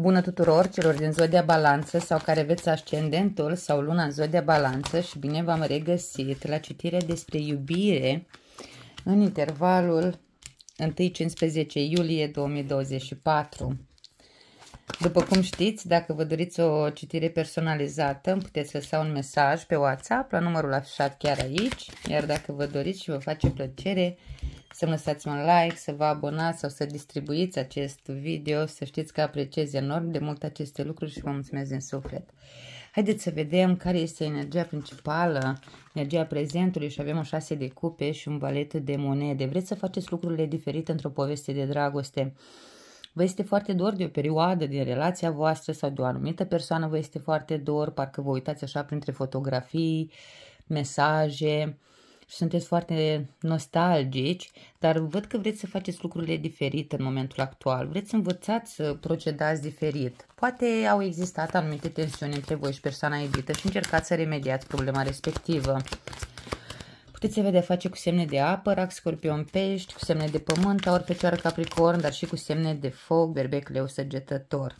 Bună tuturor celor din Zodia Balanță sau care veți ascendentul sau luna în Zodia Balanță și bine v-am regăsit la citirea despre iubire în intervalul 1-15 iulie 2024. După cum știți, dacă vă doriți o citire personalizată, îmi puteți lăsa un mesaj pe WhatsApp la numărul afișat chiar aici, iar dacă vă doriți și vă face plăcere să-mi lăsați un like, să vă abonați sau să distribuiți acest video, să știți că apreciez enorm de mult aceste lucruri și vă mulțumesc din suflet. Haideți să vedem care este energia principală, energia prezentului și avem o 6 de cupe și un valet de monede. Vreți să faceți lucrurile diferite într-o poveste de dragoste? Vă este foarte dor de o perioadă din relația voastră sau de o anumită persoană, vă este foarte dor, parcă vă uitați așa printre fotografii, mesaje și sunteți foarte nostalgici, dar văd că vreți să faceți lucrurile diferite în momentul actual, vreți să învățați să procedați diferit. Poate au existat anumite tensiuni între voi și persoana iubită și încercați să remediați problema respectivă. Puteți avea de-a face cu semne de apă, rac, scorpion, pești, cu semne de pământ, aur, fecioară, capricorn, dar și cu semne de foc, berbec, leu, săgetător.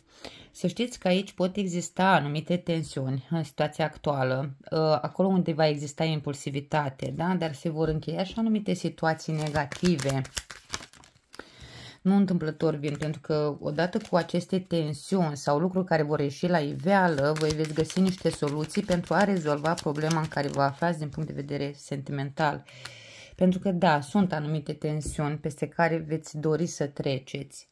Să știți că aici pot exista anumite tensiuni în situația actuală, acolo unde va exista impulsivitate, da? Dar se vor încheia și anumite situații negative. Nu întâmplător vin, pentru că odată cu aceste tensiuni sau lucruri care vor ieși la iveală, voi veți găsi niște soluții pentru a rezolva problema în care vă aflați din punct de vedere sentimental. Pentru că, da, sunt anumite tensiuni peste care veți dori să treceți.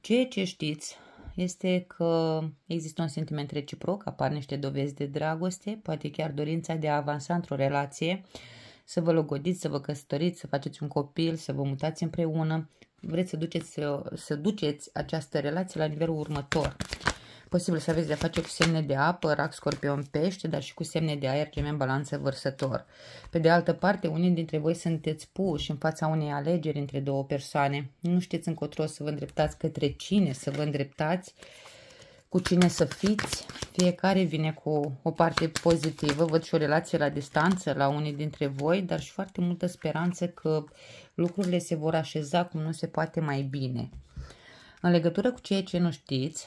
Ceea ce știți este că există un sentiment reciproc, apar niște dovezi de dragoste, poate chiar dorința de a avansa într-o relație, să vă logodiți, să vă căsătoriți, să faceți un copil, să vă mutați împreună. Vreți să duceți această relație la nivelul următor. Posibil să aveți de-a face cu semne de apă, rac, scorpion, pește, dar și cu semne de aer, gemen, balanță, vărsător. Pe de altă parte, unii dintre voi sunteți puși în fața unei alegeri între două persoane. Nu știți încotro să vă îndreptați, către cine să vă îndreptați, cu cine să fiți. Fiecare vine cu o parte pozitivă, văd și o relație la distanță la unii dintre voi, dar și foarte multă speranță că lucrurile se vor așeza cum nu se poate mai bine. În legătură cu ceea ce nu știți,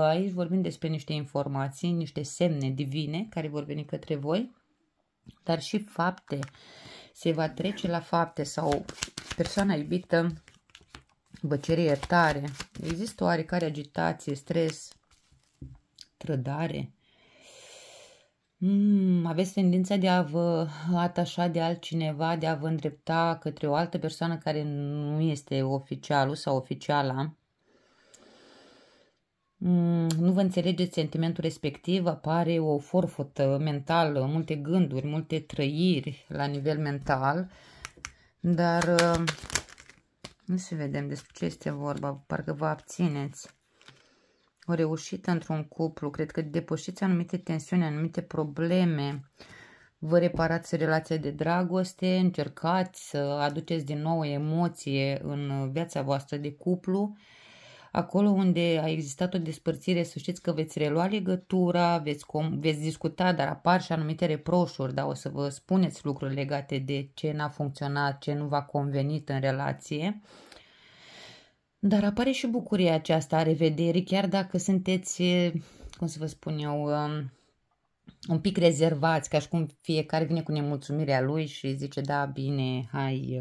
aici vorbim despre niște informații, niște semne divine care vor veni către voi, dar și fapte. Se va trece la fapte sau persoana iubită vă cere iertare. Există oarecare agitație, stres, trădare. Aveți tendința de a vă atașa de altcineva, de a vă îndrepta către o altă persoană care nu este oficialul sau oficiala. Nu vă înțelegeți sentimentul respectiv, apare o forfotă mentală, multe gânduri, multe trăiri la nivel mental, dar nu se vedem despre ce este vorba, parcă vă abțineți. O reușită într-un cuplu, cred că depășiți anumite tensiuni, anumite probleme, vă reparați relația de dragoste, încercați să aduceți din nou emoție în viața voastră de cuplu. Acolo unde a existat o despărțire, să știți că veți relua legătura, veți discuta, dar apar și anumite reproșuri, dar o să vă spuneți lucruri legate de ce n-a funcționat, ce nu v-a convenit în relație. Dar apare și bucuria aceasta a revederii, chiar dacă sunteți, cum să vă spun eu, un pic rezervați, ca și cum fiecare vine cu nemulțumirea lui și zice, da, bine, hai,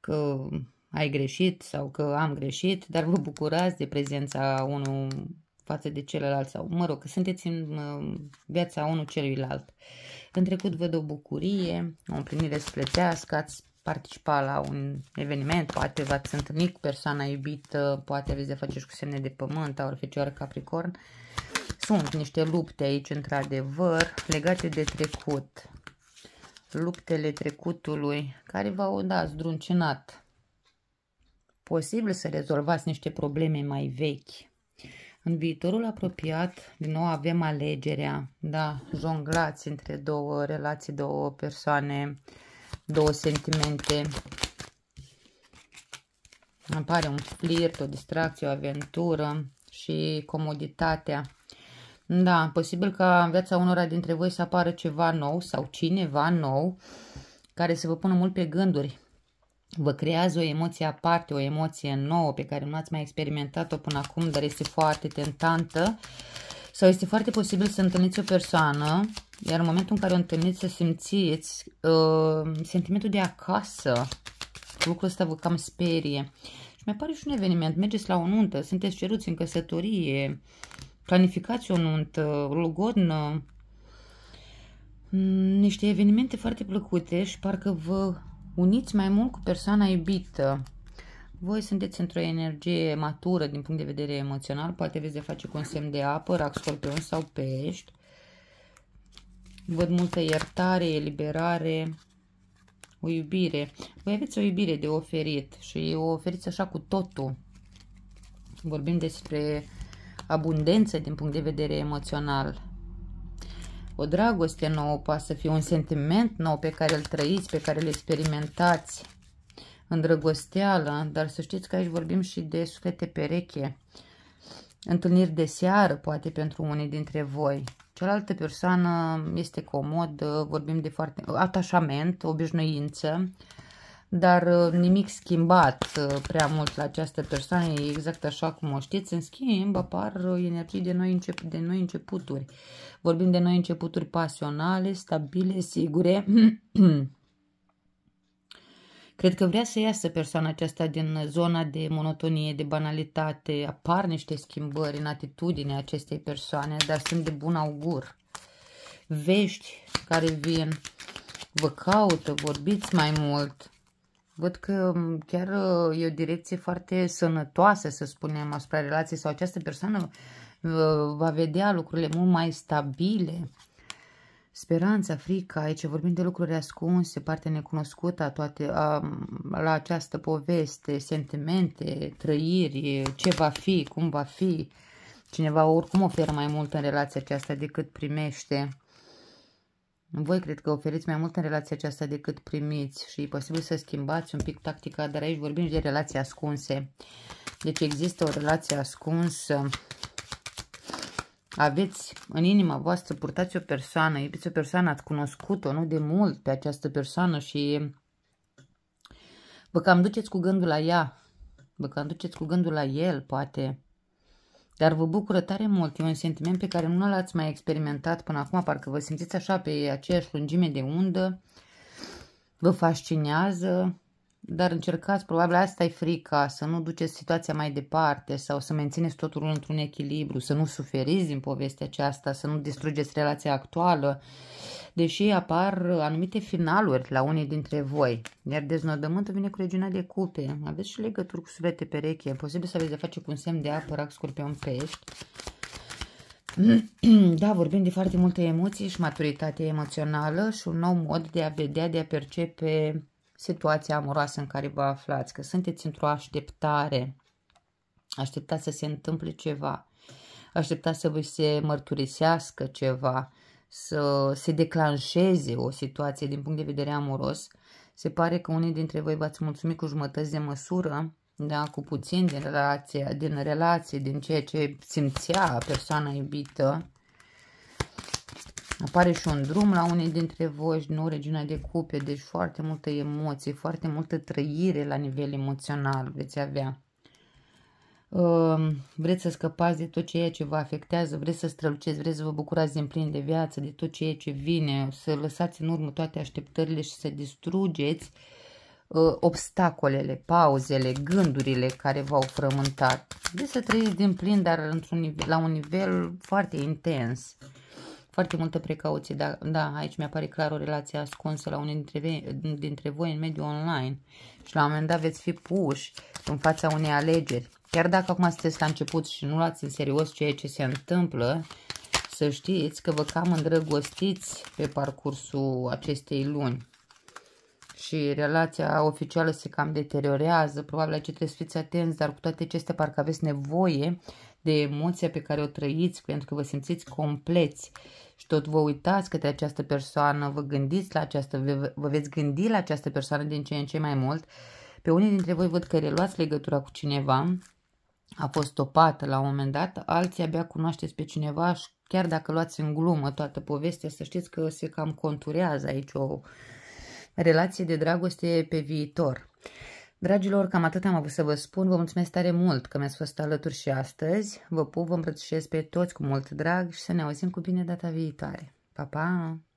că ai greșit sau că am greșit, dar vă bucurați de prezența unul față de celălalt sau, mă rog, că sunteți în viața unul celuilalt. În trecut văd o bucurie, o împlinire sufletească, ați participa la un eveniment, poate v-ați întâlnit cu persoana iubită, poate aveți de face și cu semne de pământ, aur, fecioară, capricorn. Sunt niște lupte aici, într-adevăr, legate de trecut. Luptele trecutului care v-au, da, zdruncinat. Posibil să rezolvați niște probleme mai vechi. În viitorul apropiat, din nou avem alegerea, da, jonglați între două relații, două persoane, două sentimente. Apare un flirt, o distracție, o aventură și comoditatea. Da, posibil ca în viața unora dintre voi să apară ceva nou sau cineva nou care să vă pună mult pe gânduri. vă creează o emoție aparte, o emoție nouă pe care nu ați mai experimentat-o până acum, dar este foarte tentantă. Sau este foarte posibil să întâlniți o persoană, iar în momentul în care o întâlniți să simțiți sentimentul de acasă. Lucrul ăsta vă cam sperie. Și mai pare și un eveniment. Mergeți la o nuntă, sunteți ceruți în căsătorie, planificați o nuntă, logodnă. Niște evenimente foarte plăcute și parcă vă uniți mai mult cu persoana iubită. Voi sunteți într-o energie matură din punct de vedere emoțional. Poate veți de face cu un semn de apă, rac, scorpion sau pești. Văd multă iertare, eliberare, o iubire. Voi aveți o iubire de oferit și o oferiți așa cu totul. Vorbim despre abundență din punct de vedere emoțional. O dragoste nouă poate să fie un sentiment nou pe care îl trăiți, pe care îl experimentați. Îndrăgosteală, dar să știți că aici vorbim și de suflete pereche. Întâlniri de seară, poate, pentru unii dintre voi. Cealaltă persoană este comodă, vorbim de foarte atașament, obișnuință, dar nimic schimbat prea mult la această persoană, e exact așa cum o știți. În schimb, apar energii de noi începuturi. Vorbim de noi începuturi pasionale, stabile, sigure. Cred că vrea să iasă persoana aceasta din zona de monotonie, de banalitate. Apar niște schimbări în atitudinea acestei persoane, dar sunt de bun augur. Vești care vin, vă caută, vorbiți mai mult. Văd că chiar e o direcție foarte sănătoasă, să spunem, asupra relației. Sau această persoană va vedea lucrurile mult mai stabile. Speranța, frica, aici vorbim de lucruri ascunse, partea necunoscută la această poveste, sentimente, trăiri, ce va fi, cum va fi. Cineva oricum oferă mai mult în relația aceasta decât primește. Voi cred că oferiți mai mult în relația aceasta decât primiți și e posibil să schimbați un pic tactica, dar aici vorbim de relații ascunse. Deci există o relație ascunsă. Aveți în inima voastră, purtați o persoană, iubiți o persoană, ați cunoscut-o nu de mult pe această persoană și vă cam duceți cu gândul la ea, vă cam duceți cu gândul la el, poate, dar vă bucură tare mult, e un sentiment pe care nu l-ați mai experimentat până acum, parcă vă simțiți așa pe aceeași lungime de undă, vă fascinează, dar încercați, probabil asta e frica, să nu duceți situația mai departe sau să mențineți totul într-un echilibru, să nu suferiți din povestea aceasta, să nu distrugeți relația actuală, deși apar anumite finaluri la unii dintre voi. Iar deznodământul vine cu regiunea de cupe, aveți și legături cu suflete pereche, posibil să aveți de face cu un semn de apă, rac, scorpion, pești. Da, vorbim de foarte multe emoții și maturitate emoțională și un nou mod de a vedea, de a percepe situația amoroasă în care vă aflați, că sunteți într-o așteptare, așteptați să se întâmple ceva, așteptați să vă se mărturisească ceva, să se declanșeze o situație din punct de vedere amoros. Se pare că unii dintre voi v-ați mulțumit cu jumătăți de măsură, da, cu puțin din relație, din ceea ce simțea persoana iubită. Apare și un drum la unii dintre voi, nou regiunea de cupe, deci foarte multă emoție, foarte multă trăire la nivel emoțional veți avea. Vreți să scăpați de tot ceea ce vă afectează, vreți să străluceți, vreți să vă bucurați din plin de viață, de tot ceea ce vine, să lăsați în urmă toate așteptările și să distrugeți obstacolele, pauzele, gândurile care v-au frământat. Vreți să trăiți din plin, dar la un nivel foarte intens. Foarte multă precauție, da, aici mi-apare clar o relație ascunsă la unii dintre voi în mediul online și la un moment dat veți fi puși în fața unei alegeri. Chiar dacă acum sunteți la început și nu luați în serios ceea ce se întâmplă, să știți că vă cam îndrăgostiți pe parcursul acestei luni și relația oficială se cam deteriorează, probabil aici trebuie să fiți atenți, dar cu toate acestea parcă aveți nevoie de emoția pe care o trăiți, pentru că vă simțiți compleți și tot vă uitați către această persoană, vă veți gândi la această persoană din ce în ce mai mult. Pe unii dintre voi văd că reluați legătura cu cineva, a fost topată la un moment dat, alții abia cunoașteți pe cineva și chiar dacă luați în glumă toată povestea, să știți că se cam conturează aici o relație de dragoste pe viitor. Dragilor, cam atât am avut să vă spun. Vă mulțumesc tare mult că mi-ați fost alături și astăzi. Vă pup, vă îmbrățișez pe toți cu mult drag și să ne auzim cu bine data viitoare. Pa, pa!